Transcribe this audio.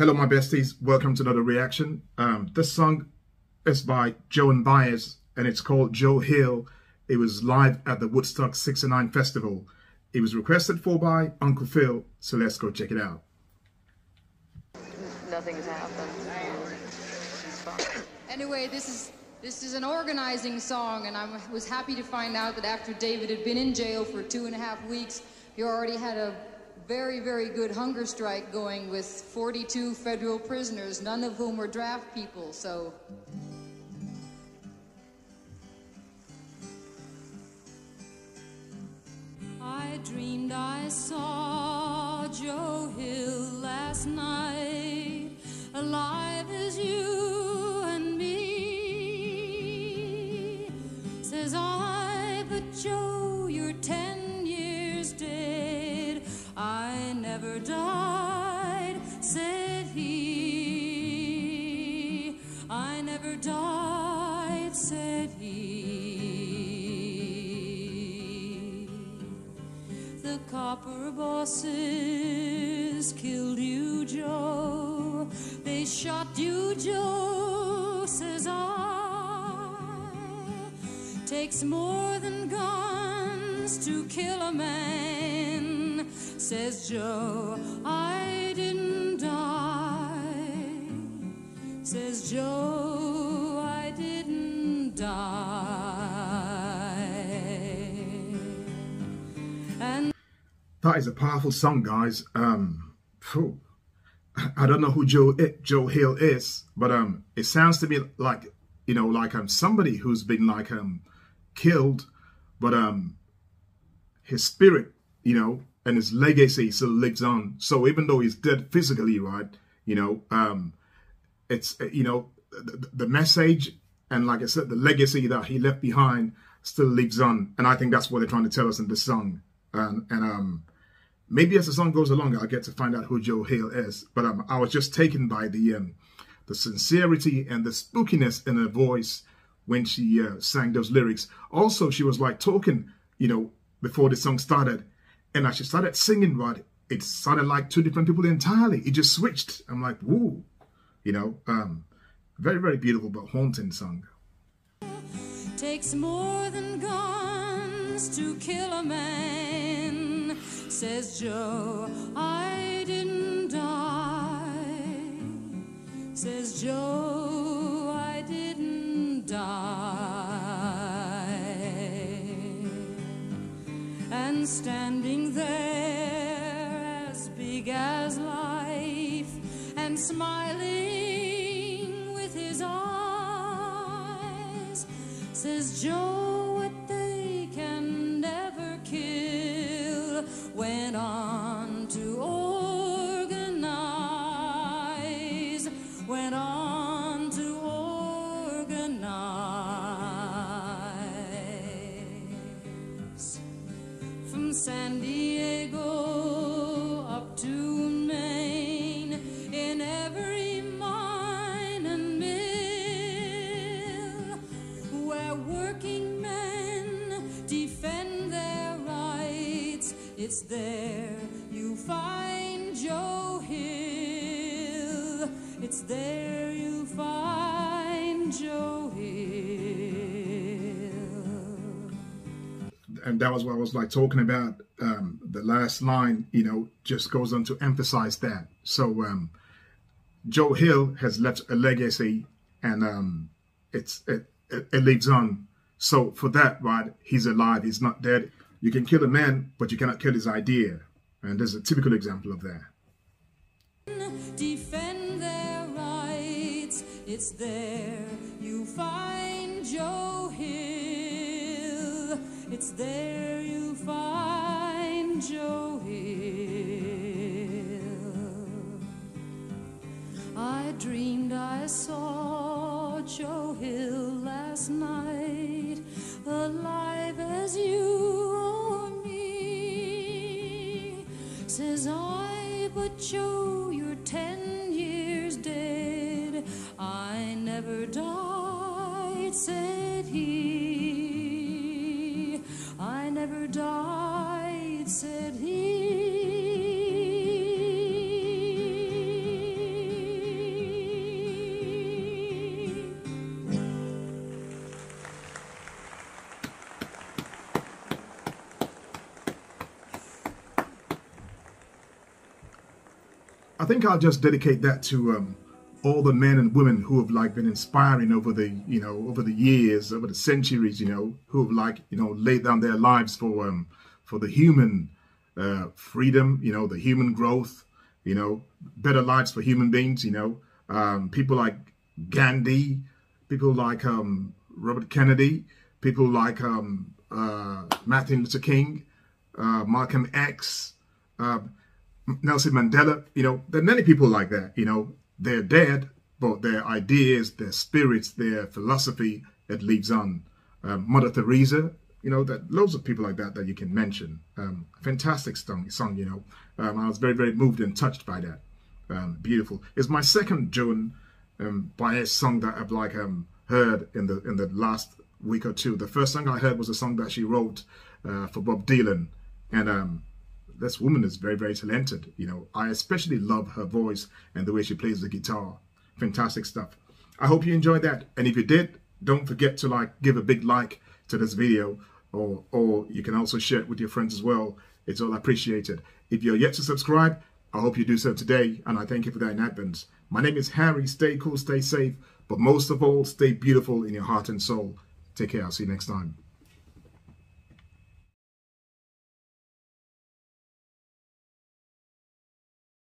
Hello, my besties. Welcome to another reaction. This song is by Joan Baez and it's called Joe Hill. It was live at the Woodstock 69 Festival. It was requested for by Uncle Phil. So let's go check it out. Nothing's happened. She's fine. Anyway, this is an organizing song, and I was happy to find out that after David had been in jail for 2.5 weeks, he already had a very, very good hunger strike going with 42 federal prisoners, none of whom were draft people, so. I dreamed I saw Joe Hill last night, alive as you and me. Says I, but Joe, you're 10 years dead. I never died, said he. I never died, said he. The copper bosses killed you, Joe. They shot you, Joe, says I. Takes more than guns to kill a man, says Joe. I didn't die, says Joe. I didn't die. And that is a powerful song, guys. I don't know who Joe Hill is, but it sounds to me like, you know, like somebody who's been like killed, but his spirit, you know, and his legacy still lives on. So even though he's dead physically, right, you know, it's, you know, the message and, like I said, the legacy that he left behind still lives on. And I think that's what they're trying to tell us in this song. Maybe as the song goes along, I'll get to find out who Joe Hill is. But I was just taken by the sincerity and the spookiness in her voice when she sang those lyrics. Also, she was like talking, you know, before the song started. And as she started singing, right, it sounded like two different people entirely. It just switched. I'm like, woo, you know, very, very beautiful but haunting song. Takes more than guns to kill a man, says Joe. I didn't die, says Joe. I didn't die. And standing there as big as life and smiling with his eyes, says Joe, what they can never kill, went on to organize, went on to organize. From San Diego up to Maine, in every mine and mill, where working men defend their rights, it's there you find Joe Hill. It's there you find Joe Hill. And that was what I was like talking about. The last line, you know, just goes on to emphasize that. So Joe Hill has left a legacy, and it lives on. So for that, right, he's alive, he's not dead. You can kill a man, but you cannot kill his idea. And there's a typical example of that. Defend their rights. It's there you find Joe Hill. It's there you find Joe Hill. I dreamed I saw Joe Hill last night, alive as you or me. Says I, but Joe, you're 10 years dead. I never died, said he. I never died, said he. I think I'll just dedicate that to all the men and women who have been inspiring over the over the years, over the centuries, who have laid down their lives for the human freedom, the human growth, better lives for human beings, people like Gandhi, people like Robert Kennedy, people like Martin Luther King, Malcolm X, Nelson Mandela. There are many people like that. They're dead, but their ideas, their spirits, their philosophy, it lives on. Mother Teresa, that loads of people like that that you can mention. Fantastic song, I was very, very moved and touched by that. Beautiful. It's my second Joan Baez song that I've heard in the last week or two. The first song I heard was a song that she wrote for Bob Dylan, and this woman is very, very talented. I especially love her voice and the way she plays the guitar. Fantastic stuff. I hope you enjoyed that. And if you did, don't forget to give a big like to this video, or you can also share it with your friends as well. It's all appreciated. If you're yet to subscribe, I hope you do so today, and I thank you for that in advance. My name is Harry. Stay cool, stay safe, but most of all, stay beautiful in your heart and soul. Take care. I'll see you next time.